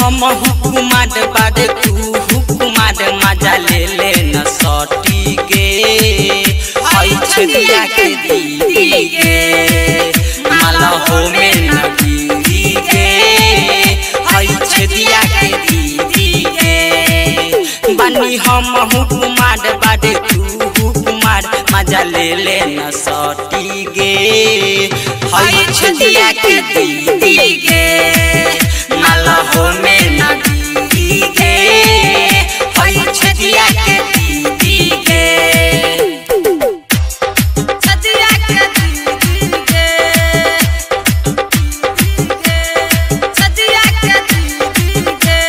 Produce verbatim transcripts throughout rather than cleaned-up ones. हम हुकुमा दे बादे तू हुकुमा दे मजा ले ले न सटी गे आई छेदिया के दीदी गे मलहो में न गिरी गे आई छेदिया के दीदी गे बनी हम हुकुमा दे बादे तू हुकुमा दे मजा ले ले न सटी गे आई छेदिया के दीदी गे मलहो में न गिरी गे हई छेदिया के दीदी गे छेदिया के दीदी गे छेदिया के दीदी गे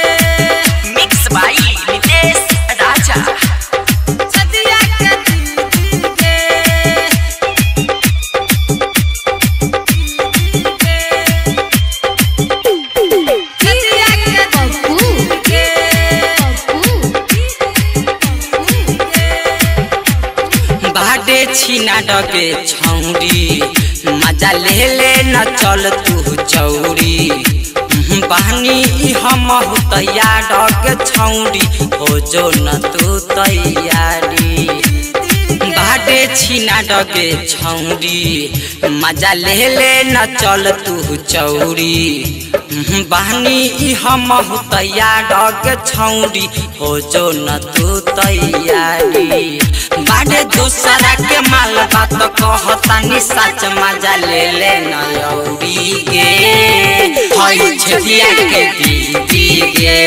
मिक्स बाय नितेश राजा छेदिया के दीदी गे छीना डगे छौरी मजा ले ले न चल तू चौरी बहनी हम तैया डगे छौरी हो जो न तू तैयारी बाटे छीना डगे छौरी मजा ले ले न चल तू चौरी बहनी हम तैया डगे छौरी हो जो न तू तैयारी बाड़े दूसरा के माल बात कहतानी सच मजा ले ले नौरी गे हई छेदिया के दीदी गे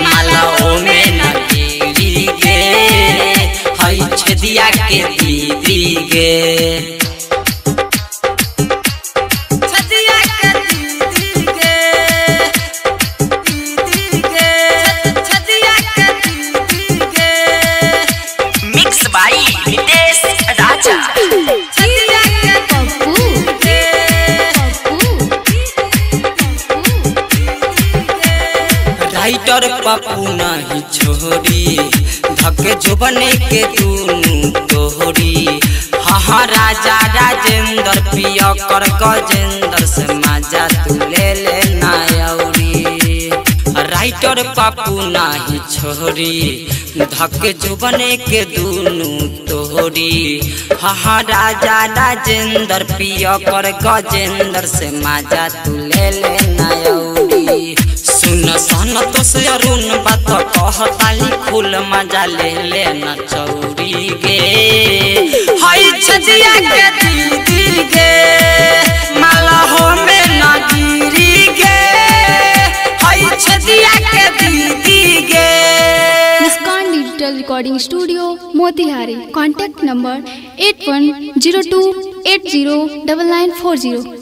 मालाओ में न गिरी गे हई छेदिया के दीदी गे राइटर पप्पू नहीं छोरी धके जुबने के दोनों तोहरी हाँ राजा राजेंद्र पिया कर गजेंद्र से मजा तू ले ले नौरी राइटर पप्पू नहीं छोरी धके जुबने के दोनों तोहरी हाँ राजा राजेंद्र पिया कर गजेंद्र से मजा तू ले ले नौरी सुन तो से अरुण बात कहताली फूल मजा ले ले न चौरी गे हई छेदिया के दीदी गे मलहो में न गिरी गे हई छेदिया के दीदी गे Muskan digital recording studio Motihari contact number eight one zero two eight zero double nine four zero.